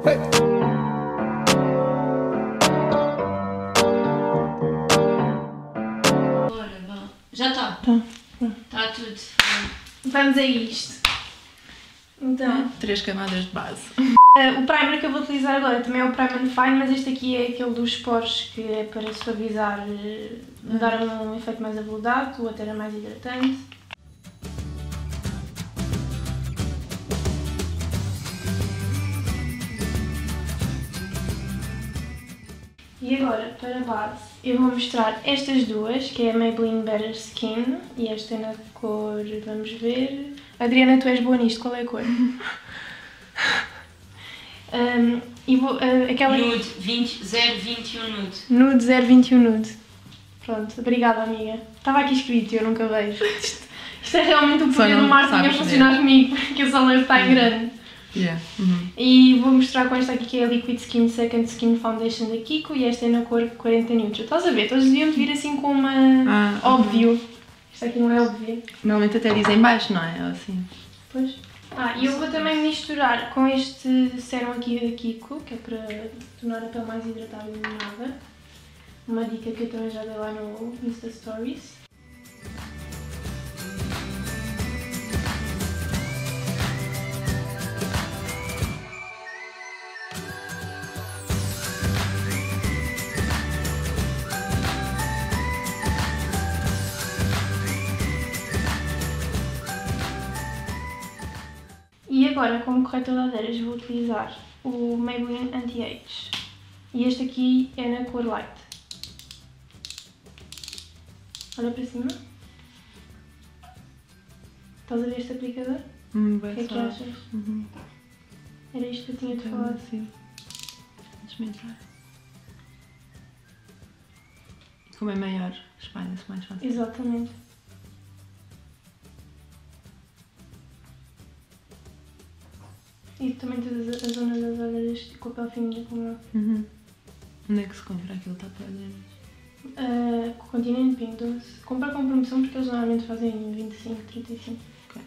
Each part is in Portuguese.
Ora, vá. Já está. Está tudo. Vamos a isto. Então, 3 camadas de base. O primer que eu vou utilizar agora também é o Prime and Fine, mas este aqui é aquele dos poros que é para suavizar, dar um efeito mais aveludado, ou até era mais hidratante. E agora, para a base, eu vou mostrar estas duas, que é a Maybelline Better Skin, e esta é na cor, vamos ver... Adriana, tu és boa nisto, qual é a cor? Aquela... Nude 021 Nude. Nude 021 Nude. Pronto, obrigada amiga. Estava aqui escrito e eu nunca vejo. Isto é realmente o poder do marketing a funcionar comigo, porque eu só levo para em grande. E vou mostrar com esta aqui, que é a Liquid Skin Second Skin Foundation da Kiko, e esta é na cor 40 Neutral. Estás a ver? Todos deviam vir assim com uma... óbvio. Esta aqui não é óbvio. Normalmente até diz em baixo, não é? Ou assim. Pois. E eu vou também misturar com este sérum aqui da Kiko, que é para tornar a pele mais hidratada e iluminada. Uma dica que eu também já dei lá no Insta Stories. Agora, como corretor de olheiras, vou utilizar o Maybelline Anti-Age e este aqui é na cor Light. Olha para cima. Estás a ver este aplicador? O que é que achas? Era isto que eu tinha de falar. Sim. Deixa-me entrar. Como é maior, espalha-se mais fácil. Exatamente. E também todas as zonas das olheiras com a pele fininha como eu. Onde é que se compra aquilo que está para olheiras? Continente, Pink Doce. Comprar com promoção porque eles normalmente fazem 25, 35. Ok.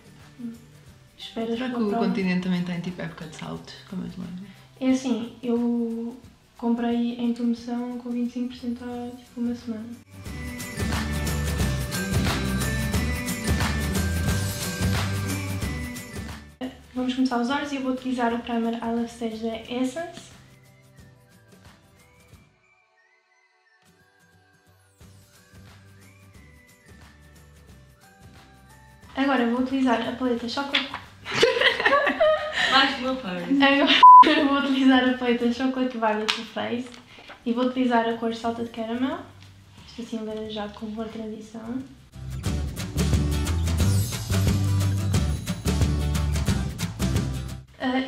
Esperas. Será que o Continente também tem tipo época de saltos? Como é que é? É assim, eu comprei em promoção com 25% há tipo uma semana. Vamos começar os olhos e eu vou utilizar o primer I Love Stage da Essence. Agora vou utilizar a paleta Chocolate... Agora vou utilizar a paleta Chocolate Vibe to Face e vou utilizar a cor Salted Caramel. Isto assim laranjado com boa transição.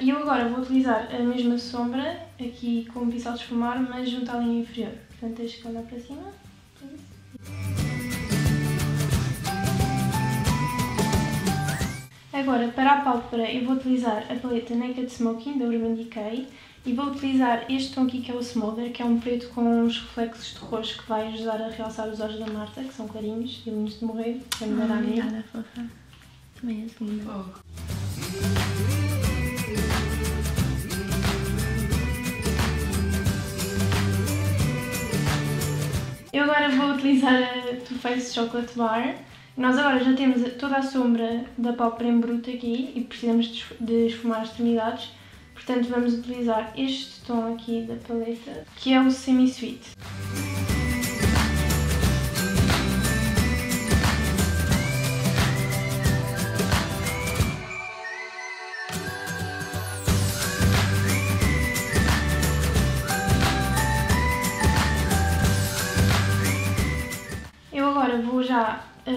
E eu agora vou utilizar a mesma sombra, aqui com o pincel de esfumar, mas junto à linha inferior. Portanto, deixa que olhar para cima. Agora, para a pálpebra, eu vou utilizar a paleta Naked Smokey da Urban Decay e vou utilizar este tom aqui, que é o Smolder, que é um preto com uns reflexos de roxo que vai ajudar a realçar os olhos da Marta, que são clarinhos, lindos de morrer, que é melhor a minha. Obrigada, fofa. Também és linda. Eu agora vou utilizar a Too Faced Chocolate Bar. Nós agora já temos toda a sombra da pálpebra em bruto aqui e precisamos de esfumar as extremidades. Portanto, vamos utilizar este tom aqui da paleta, que é o Semi-Sweet.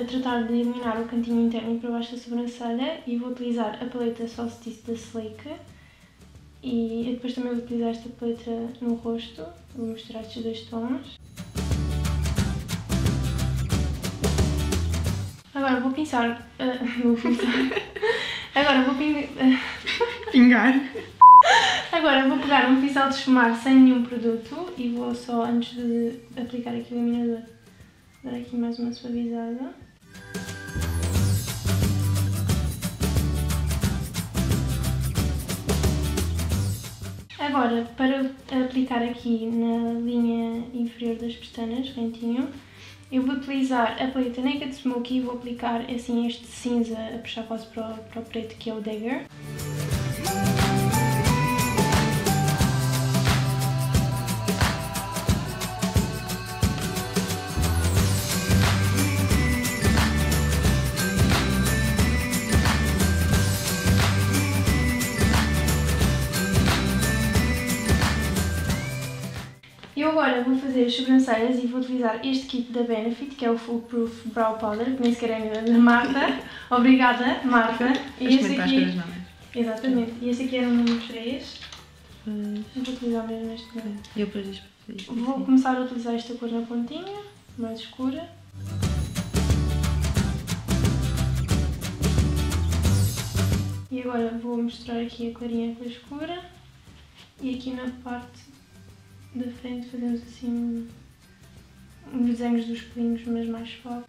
Tratar de eliminar o cantinho interno para baixo da sobrancelha e vou utilizar a paleta Solstice da Sleek e depois também vou utilizar esta paleta no rosto, vou mostrar estes dois tons. Agora vou pinçar... Agora vou pingar. Agora vou pegar um pincel de esfumar sem nenhum produto e vou só, antes de aplicar aqui o iluminador, dar aqui mais uma suavizada. Agora, para aplicar aqui na linha inferior das pestanas, rentinho, eu vou utilizar a paleta Naked Smokey e vou aplicar assim este cinza a puxar quase para o preto, que é o Dagger. Agora vou fazer as sobrancelhas e vou utilizar este kit da Benefit, que é o Full Proof Brow Powder, que nem sequer é da Marta. Obrigada, Marta. E este aqui... Exatamente. E este aqui era o número 3. Vou utilizar mesmo este também. Eu depois deixo para fazer isto. Vou começar a utilizar esta cor na pontinha, mais escura. E agora vou misturar aqui a clarinha com a escura. E aqui na parte da frente fazemos assim os desenhos dos pelinhos, mas mais suave.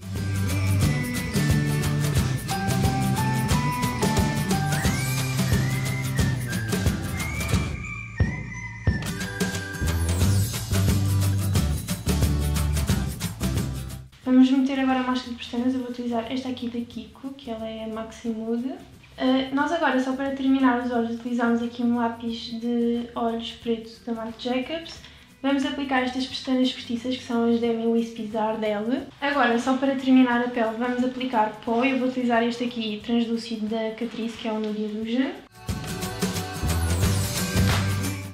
Vamos meter agora a máscara de pestanas. Eu vou utilizar esta aqui da Kiko, que ela é a Maxi Mood. Nós agora, só para terminar os olhos, utilizamos aqui um lápis de olhos preto da Marc Jacobs. Vamos aplicar estas pestanas postiças, que são as da Emily Spizzardelle. Agora, só para terminar a pele, vamos aplicar pó. Eu vou utilizar este aqui, translúcido, da Catrice, que é o Nouria Douge.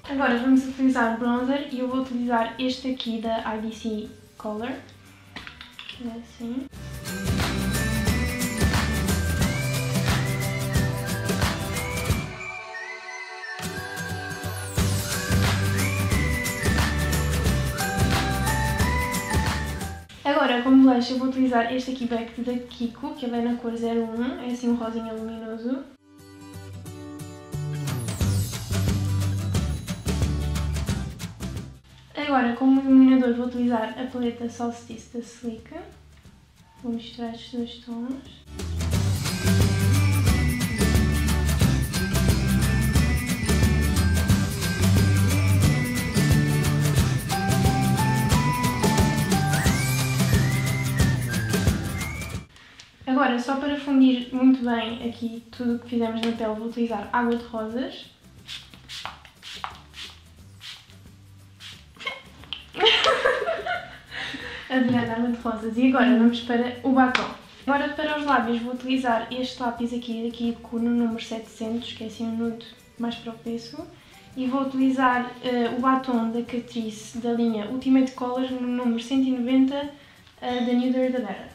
Agora vamos utilizar bronzer e eu vou utilizar este aqui da IBC Color. Assim. Agora, como blush, eu vou utilizar este aqui, Back da Kiko, que ele é na cor 01, é assim um rosinha luminoso. Agora, como iluminador, vou utilizar a paleta Solstice da Sleek. Vou misturar estes dois tons. Agora, só para fundir muito bem aqui tudo o que fizemos na pele, vou utilizar água de rosas. Adorando água de rosas. E agora vamos para o batom. Agora, para os lábios, vou utilizar este lápis aqui no número 700, que é assim um nude mais propenso. E vou utilizar o batom da Catrice da linha Ultimate Colors no número 190 da New Dare The Better.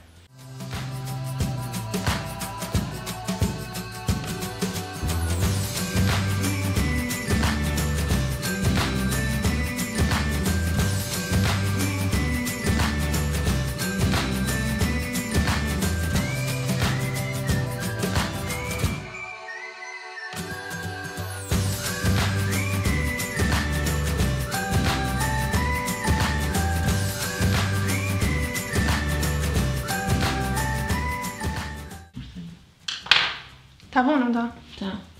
Tá bom, não tá? Tá.